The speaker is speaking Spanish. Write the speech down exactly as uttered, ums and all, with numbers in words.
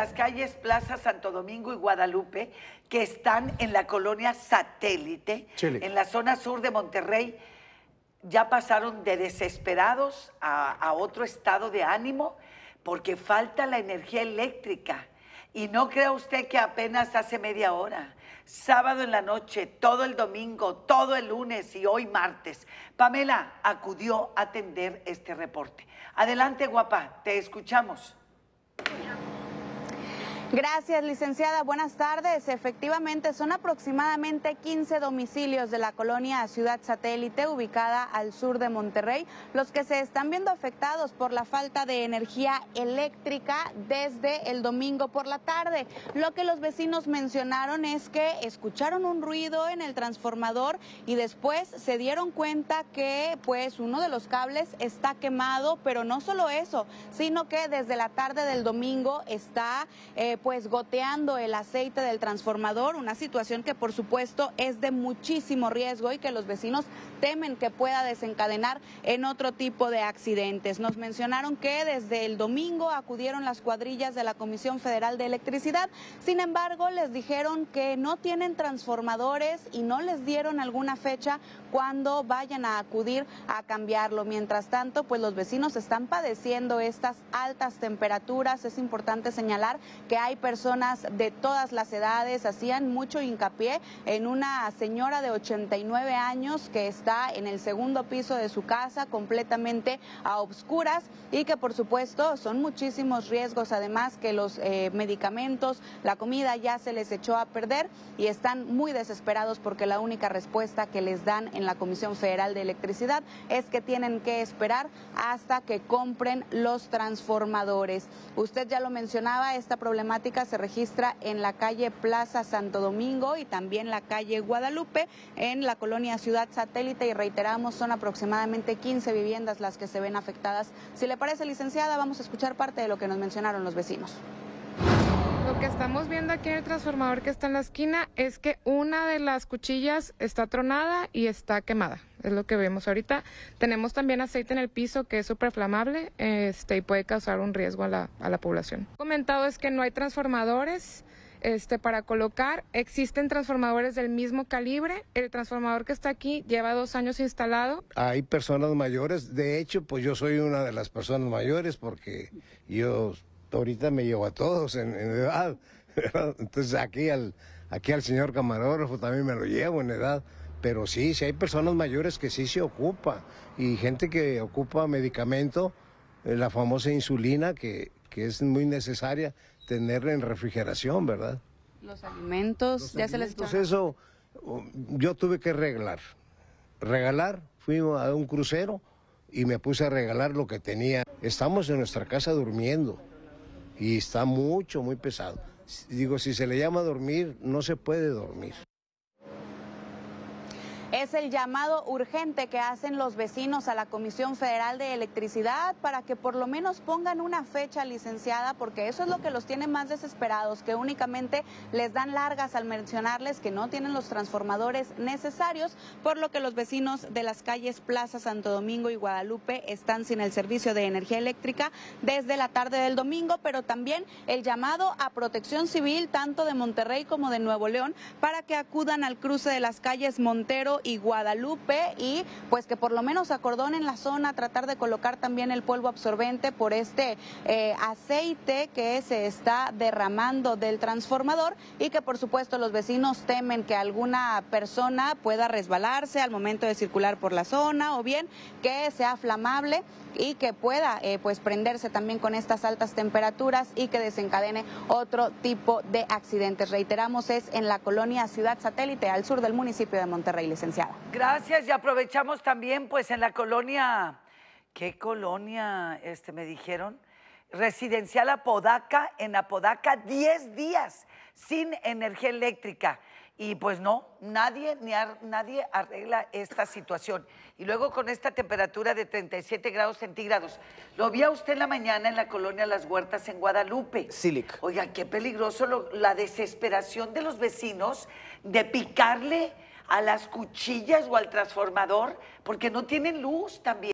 las calles Plaza Santo Domingo y Guadalupe, que están en la colonia Satélite, Chile, en la zona sur de Monterrey, ya pasaron de desesperados a, a otro estado de ánimo porque falta la energía eléctrica. Y no crea usted que apenas hace media hora, sábado en la noche, todo el domingo, todo el lunes y hoy martes, Pamela acudió a atender este reporte. Adelante, guapa, te escuchamos. Gracias, licenciada. Buenas tardes. Efectivamente, son aproximadamente quince domicilios de la colonia Ciudad Satélite, ubicada al sur de Monterrey, los que se están viendo afectados por la falta de energía eléctrica desde el domingo por la tarde. Lo que los vecinos mencionaron es que escucharon un ruido en el transformador y después se dieron cuenta que pues uno de los cables está quemado, pero no solo eso, sino que desde la tarde del domingo está eh, pues goteando el aceite del transformador, una situación que por supuesto es de muchísimo riesgo y que los vecinos temen que pueda desencadenar en otro tipo de accidentes. Nos mencionaron que desde el domingo acudieron las cuadrillas de la Comisión Federal de Electricidad, sin embargo les dijeron que no tienen transformadores y no les dieron alguna fecha cuando vayan a acudir a cambiarlo. Mientras tanto, pues los vecinos están padeciendo estas altas temperaturas. Es importante señalar que hay personas de todas las edades. Hacían mucho hincapié en una señora de ochenta y nueve años que está en el segundo piso de su casa, completamente a obscuras, y que por supuesto son muchísimos riesgos, además que los eh, medicamentos, la comida ya se les echó a perder y están muy desesperados porque la única respuesta que les dan en la Comisión Federal de Electricidad es que tienen que esperar hasta que compren los transformadores. Usted ya lo mencionaba, esta problemática se registra en la calle Plaza Santo Domingo y también la calle Guadalupe en la colonia Ciudad Satélite, y reiteramos, son aproximadamente quince viviendas las que se ven afectadas. Si le parece, licenciada, vamos a escuchar parte de lo que nos mencionaron los vecinos. Lo que estamos viendo aquí en el transformador que está en la esquina es que una de las cuchillas está tronada y está quemada. Es lo que vemos ahorita. Tenemos también aceite en el piso que es súper flamable este, y puede causar un riesgo a la, a la población. Lo comentado es que no hay transformadores este, para colocar. Existen transformadores del mismo calibre. El transformador que está aquí lleva dos años instalado. Hay personas mayores. De hecho, pues yo soy una de las personas mayores porque yo... ahorita me llevo a todos en, en edad, ¿verdad? Entonces aquí al, aquí al señor camarógrafo también me lo llevo en edad, pero sí, sí hay personas mayores que sí se ocupa, y gente que ocupa medicamento, eh, la famosa insulina que, que es muy necesaria tenerla en refrigeración, ¿verdad? Los alimentos, Los ya alimentos, se les... Entonces eso yo tuve que regalar, regalar, fuimos a un crucero y me puse a regalar lo que tenía. Estamos en nuestra casa durmiendo. Y está mucho, muy pesado. Digo, si se le llama dormir, no se puede dormir. Es el llamado urgente que hacen los vecinos a la Comisión Federal de Electricidad para que por lo menos pongan una fecha, licenciada, porque eso es lo que los tiene más desesperados, que únicamente les dan largas al mencionarles que no tienen los transformadores necesarios, por lo que los vecinos de las calles Plaza Santo Domingo y Guadalupe están sin el servicio de energía eléctrica desde la tarde del domingo, pero también el llamado a Protección Civil, tanto de Monterrey como de Nuevo León, para que acudan al cruce de las calles Montero y Guadalupe, y pues que por lo menos acordonen la zona, tratar de colocar también el polvo absorbente por este eh, aceite que se está derramando del transformador, y que por supuesto los vecinos temen que alguna persona pueda resbalarse al momento de circular por la zona, o bien que sea flamable y que pueda eh, pues prenderse también con estas altas temperaturas y que desencadene otro tipo de accidentes. Reiteramos, es en la colonia Ciudad Satélite, al sur del municipio de Monterrey, licenciada. Gracias, y aprovechamos también pues en la colonia, ¿qué colonia? Este, me dijeron, residencial Apodaca, en Apodaca diez días sin energía eléctrica, y pues no, nadie, ni ar, nadie arregla esta situación, y luego con esta temperatura de treinta y siete grados centígrados. Lo vi a usted en la mañana en la colonia Las Huertas en Guadalupe. Silic. Oiga, qué peligroso lo, la desesperación de los vecinos de picarle a las cuchillas o al transformador, porque no tienen luz también.